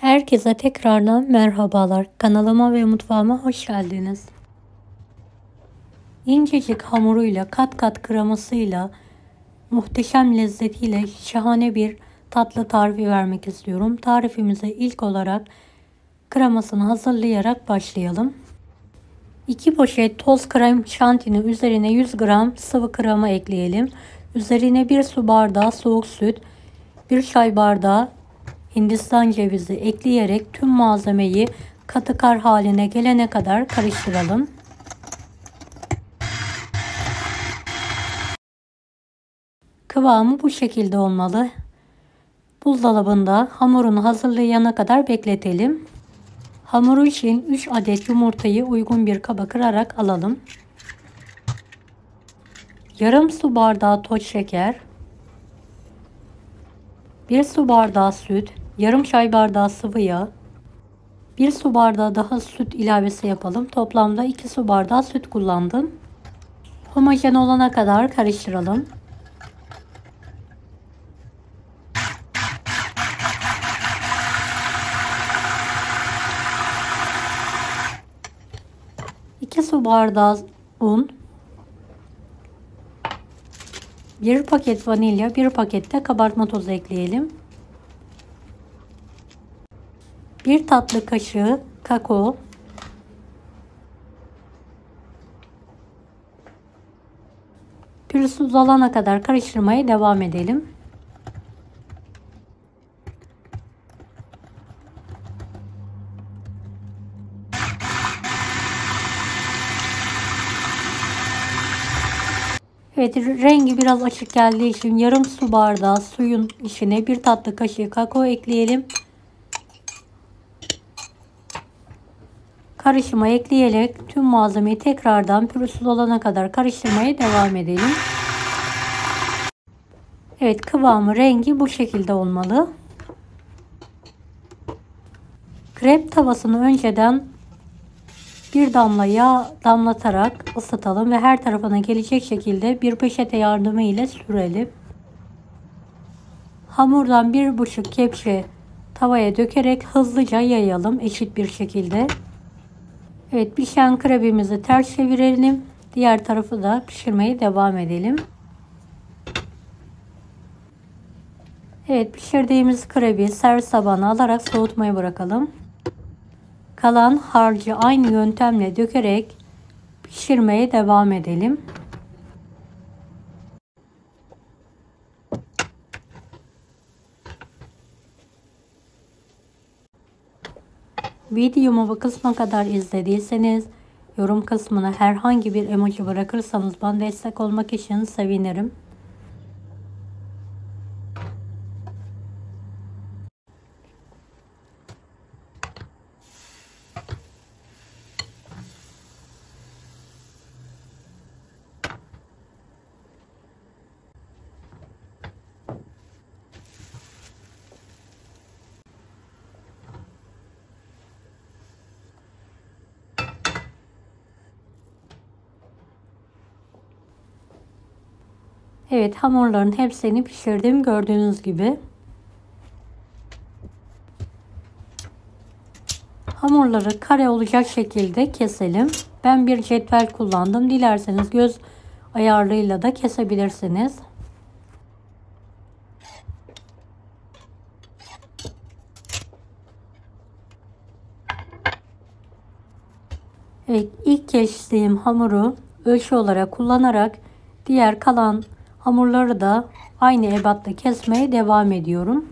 Herkese tekrardan merhabalar. Kanalıma ve mutfağıma hoş geldiniz. İncecik hamuruyla, kat kat kremasıyla, muhteşem lezzetiyle şahane bir tatlı tarifi vermek istiyorum. Tarifimize ilk olarak kremasını hazırlayarak başlayalım. 2 poşet toz krem şantinin üzerine 100 gram sıvı krema ekleyelim. Üzerine 1 su bardağı soğuk süt, 1 çay bardağı Hindistan cevizi ekleyerek tüm malzemeyi katı kar haline gelene kadar karıştıralım. Kıvamı bu şekilde olmalı. Buzdolabında hamurunu hazırlayana kadar bekletelim. Hamuru için 3 adet yumurtayı uygun bir kaba kırarak alalım. Yarım su bardağı toz şeker, 1 su bardağı süt, yarım çay bardağı sıvı yağ, 1 su bardağı daha süt ilavesi yapalım. Toplamda 2 su bardağı süt kullandım. Homojen olana kadar karıştıralım. Su bardağı un, 1 paket vanilya, 1 paket de kabartma tozu ekleyelim. 1 tatlı kaşığı kakao, 1 pürüzsüz olana kadar karıştırmaya devam edelim. Evet, rengi biraz açık geldiği için yarım su bardağı suyun içine 1 tatlı kaşığı kakao ekleyelim. Karışıma ekleyerek tüm malzemeyi tekrardan pürüzsüz olana kadar karıştırmaya devam edelim. Evet, kıvamı, rengi bu şekilde olmalı. Krep tavasını önceden bir damla yağ damlatarak ıslatalım ve her tarafına gelecek şekilde bir peçete yardımı ile sürelim. Hamurdan 1,5 kepçe tavaya dökerek hızlıca yayalım eşit bir şekilde. Evet, pişen krebimizi ters çevirelim. Diğer tarafı da pişirmeye devam edelim. Evet, pişirdiğimiz krebi servis tabağına alarak soğutmaya bırakalım. Kalan harcı aynı yöntemle dökerek pişirmeye devam edelim. Videomu bu kısma kadar izlediyseniz yorum kısmına herhangi bir emoji bırakırsanız bana destek olmak için sevinirim. Evet, hamurların hepsini pişirdim gördüğünüz gibi. Hamurları kare olacak şekilde keselim. Ben bir cetvel kullandım. Dilerseniz göz ayarlığıyla da kesebilirsiniz. Evet, ilk kestiğim hamuru ölçü olarak kullanarak diğer kalan hamurları da aynı ebatta kesmeye devam ediyorum.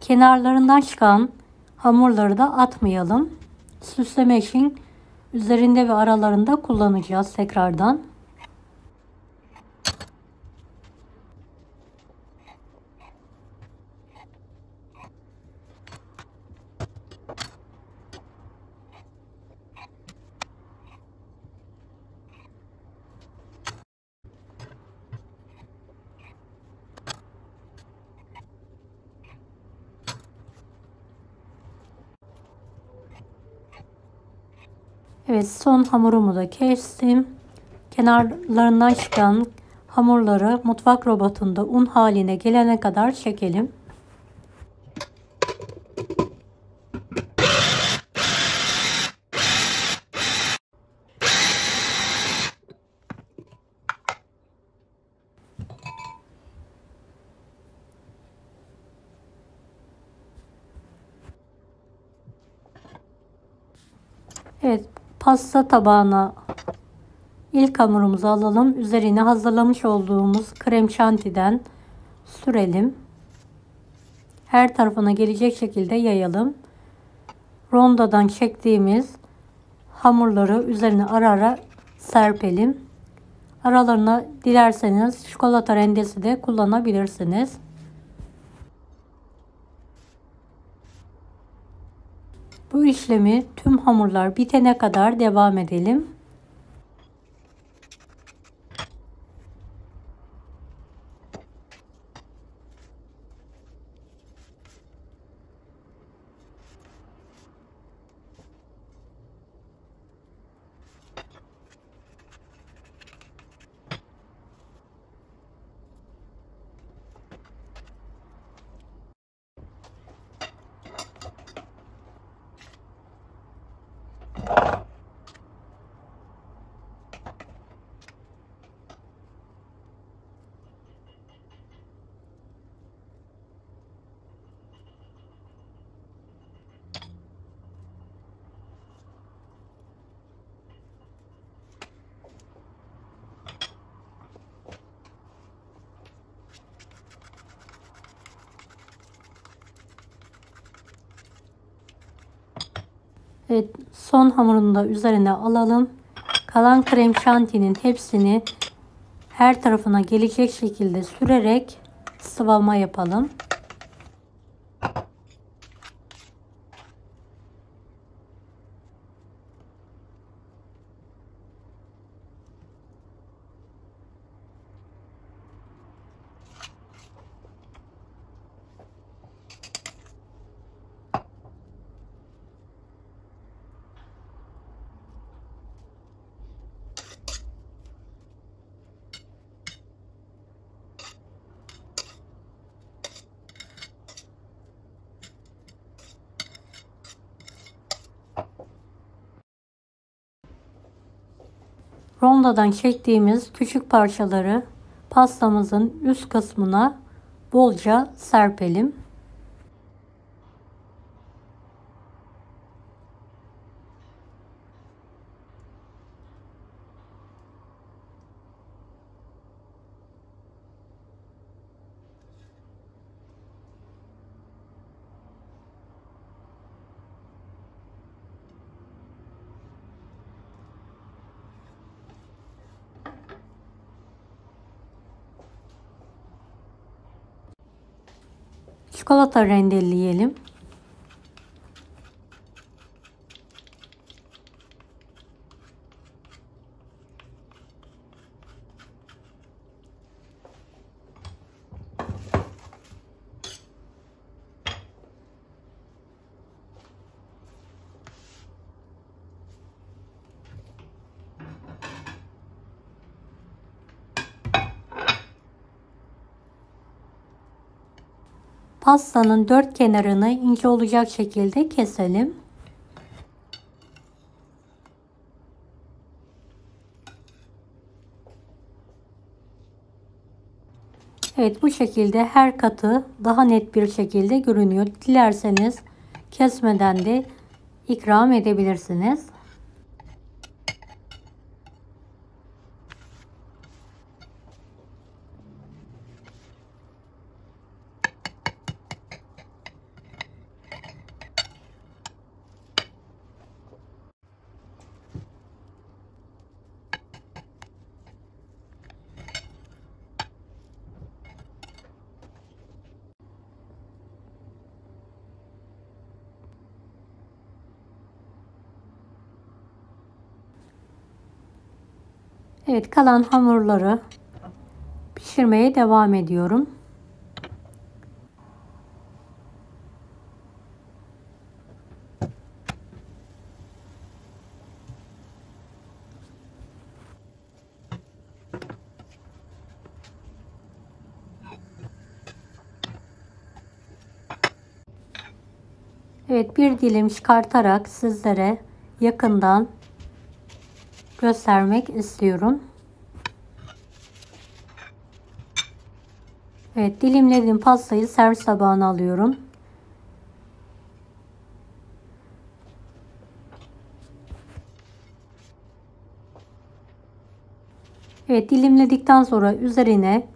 Kenarlarından çıkan hamurları da atmayalım. Süsleme için üzerinde ve aralarında kullanacağız tekrardan. Evet, son hamurumu da kestim. Kenarlarından çıkan hamurları mutfak robotunda un haline gelene kadar çekelim. Evet, pasta tabağına ilk hamurumuzu alalım. Üzerine hazırlamış olduğumuz krem şantiden sürelim. Her tarafına gelecek şekilde yayalım. Rondodan çektiğimiz hamurları üzerine ara ara serpelim. Aralarına dilerseniz çikolata rendesi de kullanabilirsiniz. Bu işlemi tüm hamurlar bitene kadar devam edelim. Evet, son hamurunu da üzerine alalım. Kalan krem şantinin hepsini her tarafına gelecek şekilde sürerek sıvama yapalım. Rondodan çektiğimiz küçük parçaları pastamızın üst kısmına bolca serpelim. Çikolata rendeleyelim. Pastanın dört kenarını ince olacak şekilde keselim. Evet, bu şekilde her katı daha net bir şekilde görünüyor. Dilerseniz kesmeden de ikram edebilirsiniz. Evet, kalan hamurları pişirmeye devam ediyorum. Evet, bir dilim çıkartarak sizlere yakından göstermek istiyorum. Evet, dilimlediğim pastayı servis tabağına alıyorum. Evet, dilimledikten sonra üzerine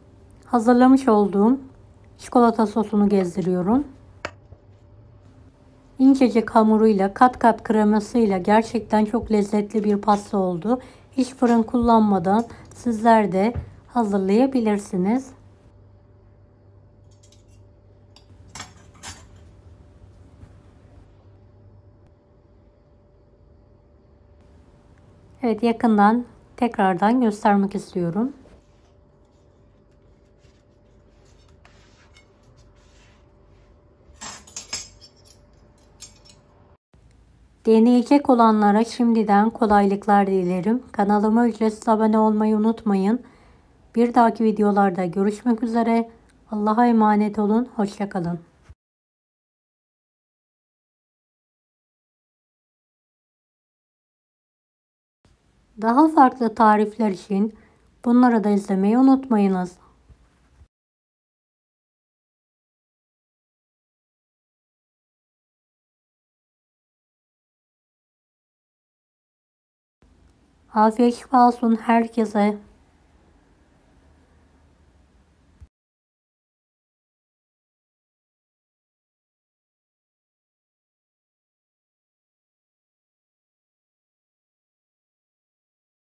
hazırlamış olduğum çikolata sosunu gezdiriyorum. İncecik hamuruyla, kat kat kremasıyla gerçekten çok lezzetli bir pasta oldu. Hiç fırın kullanmadan sizler de hazırlayabilirsiniz. Evet, yakından tekrardan göstermek istiyorum. Deneyecek olanlara şimdiden kolaylıklar dilerim. Kanalıma ücretsiz abone olmayı unutmayın. Bir dahaki videolarda görüşmek üzere. Allah'a emanet olun. Hoşça kalın. Daha farklı tarifler için bunları da izlemeyi unutmayınız. Afiyet olsun herkese.